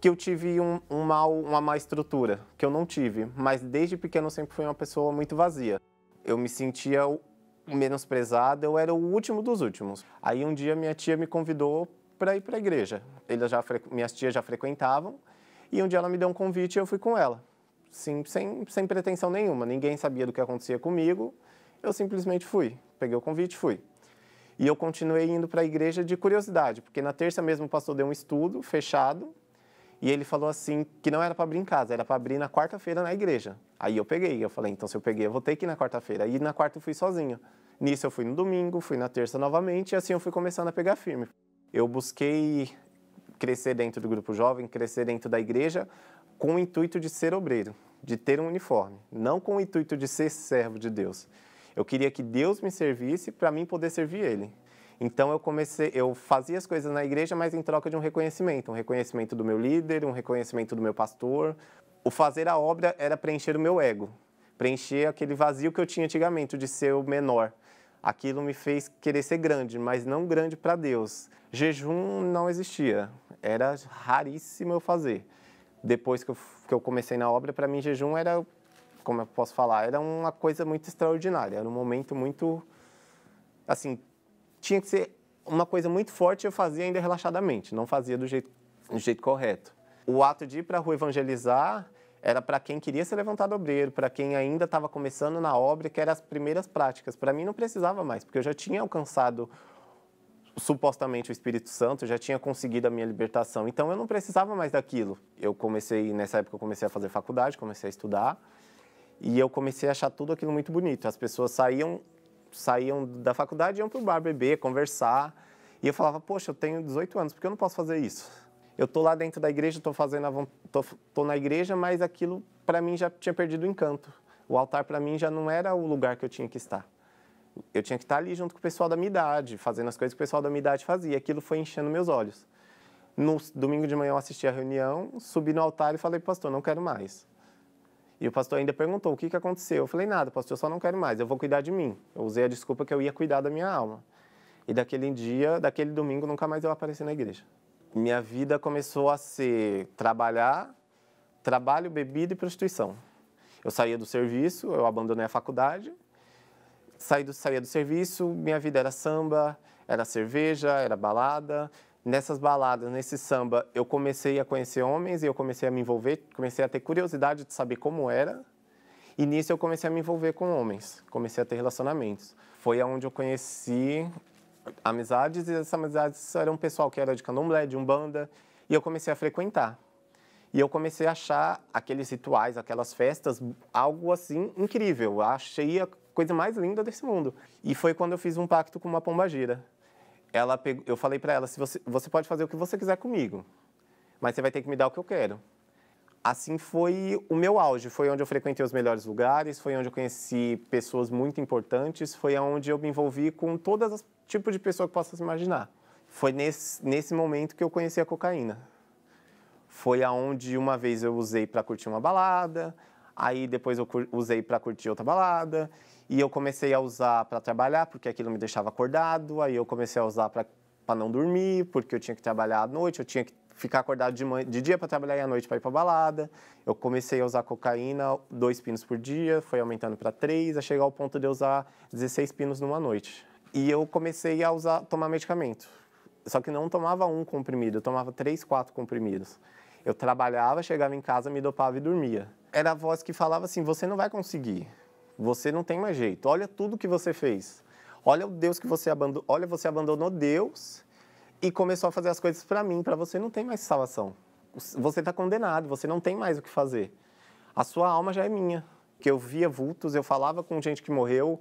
que eu tive um, um mal, uma má estrutura, que eu não tive. Mas desde pequeno eu sempre fui uma pessoa muito vazia. Eu me sentia o menosprezado, eu era o último dos últimos. Aí um dia minha tia me convidou para ir para a igreja. Eles já, minhas tias já frequentavam. E um dia ela me deu um convite e eu fui com ela, Sim, sem, sem pretensão nenhuma. Ninguém sabia do que acontecia comigo, eu simplesmente fui. Peguei o convite e fui. E eu continuei indo para a igreja de curiosidade, porque na terça mesmo o pastor deu um estudo fechado e ele falou assim que não era para abrir em casa, era para abrir na quarta-feira na igreja. Aí eu peguei, eu falei, então se eu peguei, eu vou ter que ir na quarta-feira. E na quarta eu fui sozinho. Nisso eu fui no domingo, fui na terça novamente e assim eu fui começando a pegar firme. Eu busquei crescer dentro do grupo jovem, crescer dentro da igreja, com o intuito de ser obreiro, de ter um uniforme, não com o intuito de ser servo de Deus. Eu queria que Deus me servisse para mim poder servir Ele. Então eu comecei, eu fazia as coisas na igreja, mas em troca de um reconhecimento, um reconhecimento do meu líder, um reconhecimento do meu pastor. O fazer a obra era preencher o meu ego, preencher aquele vazio que eu tinha antigamente de ser o menor. Aquilo me fez querer ser grande, mas não grande para Deus. Jejum não existia, era raríssimo eu fazer. Depois que eu, que eu comecei na obra, para mim jejum era, como eu posso falar, era uma coisa muito extraordinária, era um momento muito, assim, tinha que ser uma coisa muito forte, eu fazia ainda relaxadamente, não fazia do jeito, do jeito correto. O ato de ir para a rua evangelizar era para quem queria ser levantado obreiro, para quem ainda estava começando na obra, que eram as primeiras práticas. Para mim não precisava mais, porque eu já tinha alcançado supostamente o Espírito Santo, já tinha conseguido a minha libertação, então eu não precisava mais daquilo. Eu comecei, nessa época eu comecei a fazer faculdade, comecei a estudar, e eu comecei a achar tudo aquilo muito bonito. As pessoas saíam, saíam da faculdade, iam para o bar beber, conversar, e eu falava, poxa, eu tenho dezoito anos, por que eu não posso fazer isso? Eu estou lá dentro da igreja, estou fazendo, a, tô, tô na igreja, mas aquilo para mim já tinha perdido o encanto. O altar para mim já não era o lugar que eu tinha que estar. Eu tinha que estar ali junto com o pessoal da minha idade, fazendo as coisas que o pessoal da minha idade fazia. Aquilo foi enchendo meus olhos. No domingo de manhã eu assisti a reunião, subi no altar e falei, pastor, não quero mais. E o pastor ainda perguntou, o que, que aconteceu? Eu falei, nada, pastor, eu só não quero mais, eu vou cuidar de mim. Eu usei a desculpa que eu ia cuidar da minha alma. E daquele dia, daquele domingo, nunca mais eu apareci na igreja. Minha vida começou a ser trabalhar, trabalho, bebida e prostituição. Eu saía do serviço, eu abandonei a faculdade, saía do, saía do serviço, minha vida era samba, era cerveja, era balada. Nessas baladas, nesse samba, eu comecei a conhecer homens e eu comecei a me envolver, comecei a ter curiosidade de saber como era. E nisso eu comecei a me envolver com homens, comecei a ter relacionamentos. Foi aonde eu conheci amizades, e essas amizades eram um pessoal que era de candomblé, de umbanda, e eu comecei a frequentar. E eu comecei a achar aqueles rituais, aquelas festas, algo assim incrível. Eu achei a coisa mais linda desse mundo. E foi quando eu fiz um pacto com uma pombagira. Ela pegou, eu falei para ela, se você, você pode fazer o que você quiser comigo, mas você vai ter que me dar o que eu quero. Assim foi o meu auge, foi onde eu frequentei os melhores lugares, foi onde eu conheci pessoas muito importantes, foi onde eu me envolvi com todas as tipos de pessoa que possa se imaginar. Foi nesse, nesse momento que eu conheci a cocaína. Foi aonde uma vez eu usei para curtir uma balada, aí depois eu usei para curtir outra balada, e eu comecei a usar para trabalhar, porque aquilo me deixava acordado, aí eu comecei a usar para não dormir, porque eu tinha que trabalhar à noite, eu tinha que ficar acordado de, manhã, de dia para trabalhar e à noite para ir para balada. Eu comecei a usar cocaína, dois pinos por dia, foi aumentando para três, a chegar ao ponto de eu usar dezesseis pinos numa noite. E eu comecei a usar, tomar medicamento. Só que não tomava um comprimido, eu tomava três, quatro comprimidos. Eu trabalhava, chegava em casa, me dopava e dormia. Era a voz que falava assim, você não vai conseguir, você não tem mais jeito, olha tudo que você fez. Olha o Deus que você abandonou, olha, você abandonou Deus e começou a fazer as coisas para mim, para você não tem mais salvação. Você está condenado, você não tem mais o que fazer. A sua alma já é minha. Que eu via vultos, eu falava com gente que morreu,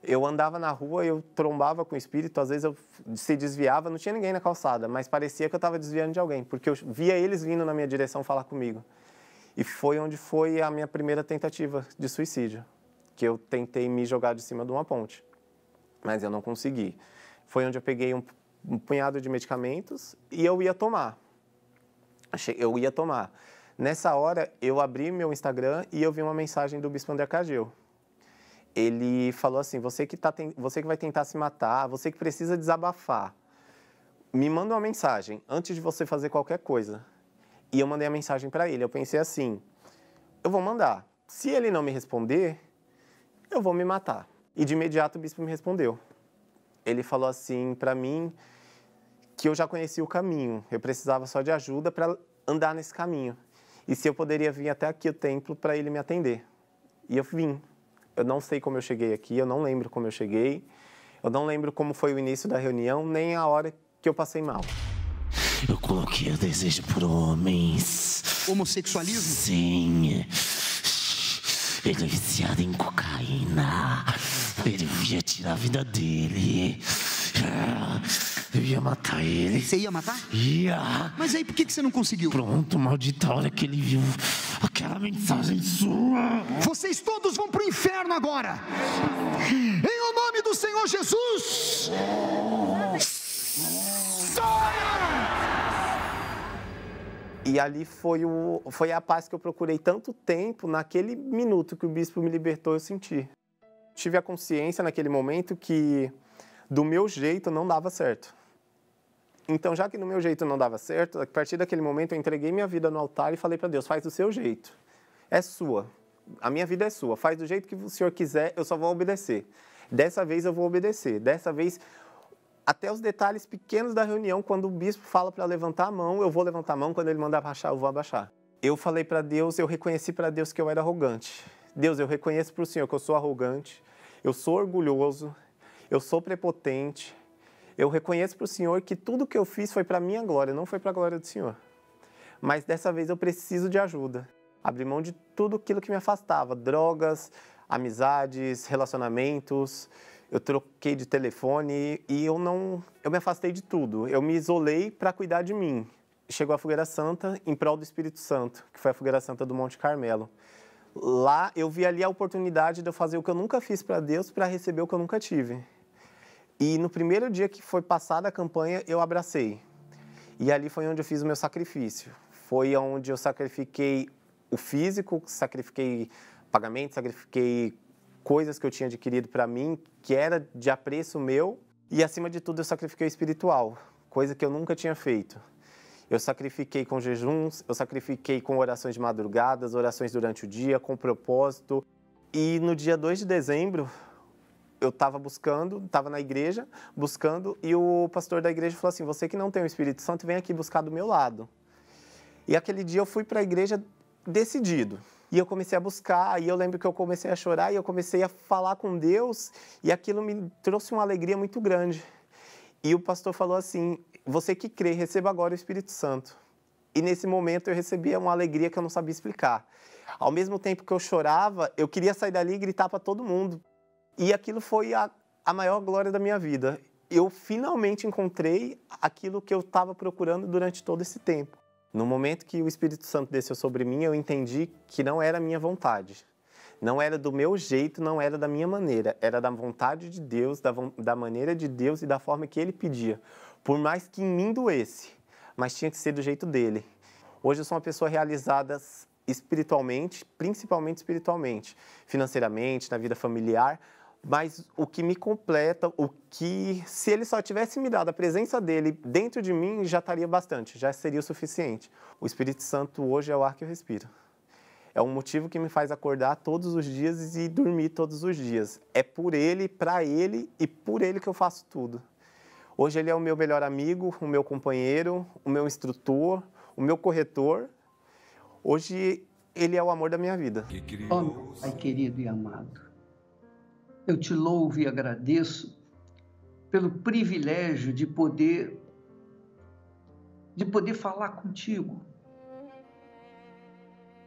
eu andava na rua, eu trombava com o espírito, às vezes eu se desviava, não tinha ninguém na calçada, mas parecia que eu estava desviando de alguém, porque eu via eles vindo na minha direção falar comigo. E foi onde foi a minha primeira tentativa de suicídio, que eu tentei me jogar de cima de uma ponte, mas eu não consegui. Foi onde eu peguei um, um punhado de medicamentos e eu ia tomar. Eu ia tomar. Nessa hora, eu abri meu Instagram e eu vi uma mensagem do Bispo André Cagio. Ele falou assim, você que, tá, você que vai tentar se matar, você que precisa desabafar, me manda uma mensagem antes de você fazer qualquer coisa. E eu mandei a mensagem para ele. Eu pensei assim, eu vou mandar. Se ele não me responder, eu vou me matar. E de imediato o bispo me respondeu. Ele falou assim para mim que eu já conhecia o caminho. Eu precisava só de ajuda para andar nesse caminho. E se eu poderia vir até aqui o templo para ele me atender. E eu vim. Eu não sei como eu cheguei aqui, eu não lembro como eu cheguei, eu não lembro como foi o início da reunião, nem a hora que eu passei mal. Eu coloquei o desejo por homens. Homossexualismo? Sim. Ele é viciado em cocaína. Ele ia tirar a vida dele. Eu ia matar ele. Você ia matar? Ia. Mas aí por que você não conseguiu? Pronto, maldita hora que ele viu aquela mensagem sua. Vocês todos vão para o inferno agora. Em o nome do Senhor Jesus. E ali foi, o, foi a paz que eu procurei tanto tempo, naquele minuto que o bispo me libertou, eu senti. Tive a consciência naquele momento que do meu jeito não dava certo. Então, já que do meu jeito não dava certo, a partir daquele momento eu entreguei minha vida no altar e falei para Deus, faz do seu jeito, é sua, a minha vida é sua, faz do jeito que o Senhor quiser, eu só vou obedecer. Dessa vez eu vou obedecer, dessa vez... Até os detalhes pequenos da reunião, quando o bispo fala para levantar a mão, eu vou levantar a mão, quando ele mandar abaixar, eu vou abaixar. Eu falei para Deus, eu reconheci para Deus que eu era arrogante. Deus, eu reconheço para o Senhor que eu sou arrogante, eu sou orgulhoso, eu sou prepotente. Eu reconheço para o Senhor que tudo que eu fiz foi para a minha glória, não foi para a glória do Senhor. Mas dessa vez eu preciso de ajuda. Abri mão de tudo aquilo que me afastava, drogas, amizades, relacionamentos... Eu troquei de telefone e eu não, eu me afastei de tudo. Eu me isolei para cuidar de mim. Chegou a Fogueira Santa em prol do Espírito Santo, que foi a Fogueira Santa do Monte Carmelo. Lá eu vi ali a oportunidade de eu fazer o que eu nunca fiz para Deus, para receber o que eu nunca tive. E no primeiro dia que foi passada a campanha, eu abracei. E ali foi onde eu fiz o meu sacrifício. Foi onde eu sacrifiquei o físico, sacrifiquei pagamento, sacrifiquei... coisas que eu tinha adquirido para mim, que era de apreço meu, e acima de tudo eu sacrifiquei o espiritual, coisa que eu nunca tinha feito. Eu sacrifiquei com jejuns, eu sacrifiquei com orações de madrugadas, orações durante o dia, com propósito. E no dia dois de dezembro, eu estava buscando, estava na igreja, buscando, e o pastor da igreja falou assim, você que não tem o Espírito Santo, vem aqui buscar do meu lado. E aquele dia eu fui para a igreja decidido. E eu comecei a buscar, e eu lembro que eu comecei a chorar, e eu comecei a falar com Deus, e aquilo me trouxe uma alegria muito grande. E o pastor falou assim, você que crê, receba agora o Espírito Santo. E nesse momento eu recebia uma alegria que eu não sabia explicar. Ao mesmo tempo que eu chorava, eu queria sair dali e gritar para todo mundo. E aquilo foi a, a maior glória da minha vida. Eu finalmente encontrei aquilo que eu estava procurando durante todo esse tempo. No momento que o Espírito Santo desceu sobre mim, eu entendi que não era a minha vontade. Não era do meu jeito, não era da minha maneira. Era da vontade de Deus, da, da maneira de Deus e da forma que Ele pedia. Por mais que em mim doesse, mas tinha que ser do jeito dEle. Hoje eu sou uma pessoa realizada espiritualmente, principalmente espiritualmente. Financeiramente, na vida familiar. Mas o que me completa, o que... Se Ele só tivesse me dado a presença dEle dentro de mim, já estaria bastante, já seria o suficiente. O Espírito Santo hoje é o ar que eu respiro. É um motivo que me faz acordar todos os dias e dormir todos os dias. É por Ele, para Ele e por Ele que eu faço tudo. Hoje Ele é o meu melhor amigo, o meu companheiro, o meu instrutor, o meu corretor. Hoje Ele é o amor da minha vida. Ó, Pai querido e amado. Eu te louvo e agradeço pelo privilégio de poder, de poder falar contigo,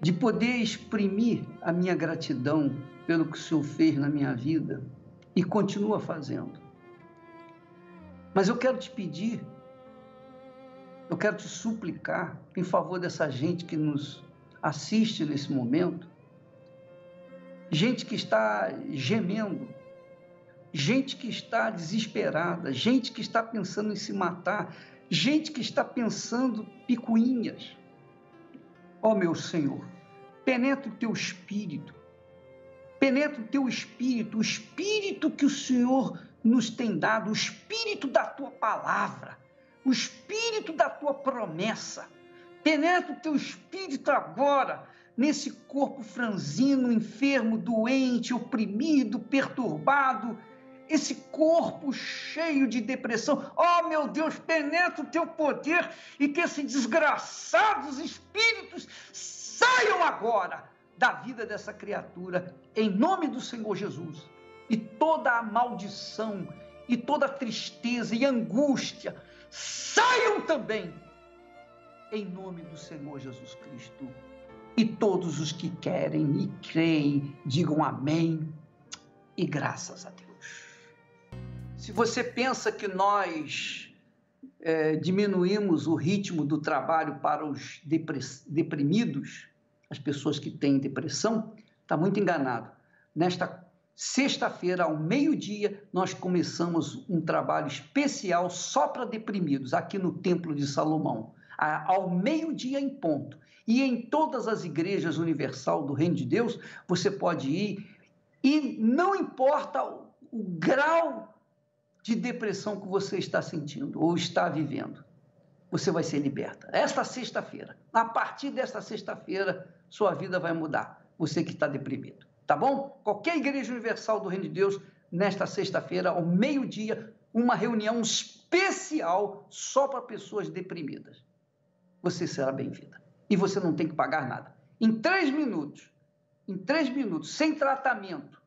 de poder exprimir a minha gratidão pelo que o Senhor fez na minha vida e continua fazendo. Mas eu quero te pedir, eu quero te suplicar em favor dessa gente que nos assiste nesse momento, gente que está gemendo, gente que está desesperada, gente que está pensando em se matar, gente que está pensando picuinhas. Ó meu Senhor, penetra o teu espírito, penetra o teu espírito, o espírito que o Senhor nos tem dado, o espírito da tua palavra, o espírito da tua promessa. Penetra o teu espírito agora nesse corpo franzino, enfermo, doente, oprimido, perturbado, esse corpo cheio de depressão. Ó, meu Deus, penetra o teu poder e que esses desgraçados espíritos saiam agora da vida dessa criatura, em nome do Senhor Jesus. E toda a maldição, e toda a tristeza e angústia saiam também, em nome do Senhor Jesus Cristo. E todos os que querem e creem, digam amém e graças a Deus. Se você pensa que nós é, diminuímos o ritmo do trabalho para os deprimidos, as pessoas que têm depressão, está muito enganado. Nesta sexta-feira, ao meio-dia, nós começamos um trabalho especial só para deprimidos, aqui no Templo de Salomão, ao meio-dia em ponto. E em todas as igrejas universal do Reino de Deus, você pode ir, e não importa o, o grau de depressão que você está sentindo ou está vivendo, você vai ser liberta. Esta sexta-feira, a partir desta sexta-feira, sua vida vai mudar, você que está deprimido, tá bom? Qualquer Igreja Universal do Reino de Deus, nesta sexta-feira, ao meio-dia, uma reunião especial só para pessoas deprimidas. Você será bem-vinda e você não tem que pagar nada. Em três minutos, em três minutos, sem tratamento,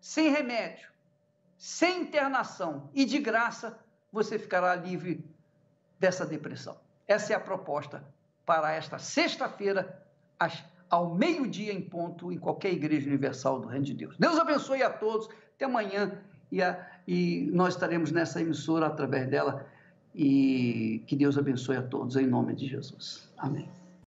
sem remédio, sem internação e de graça, você ficará livre dessa depressão. Essa é a proposta para esta sexta-feira, ao meio-dia em ponto, em qualquer Igreja Universal do Reino de Deus. Deus abençoe a todos, até amanhã, e, a, e nós estaremos nessa emissora através dela, e que Deus abençoe a todos, em nome de Jesus. Amém.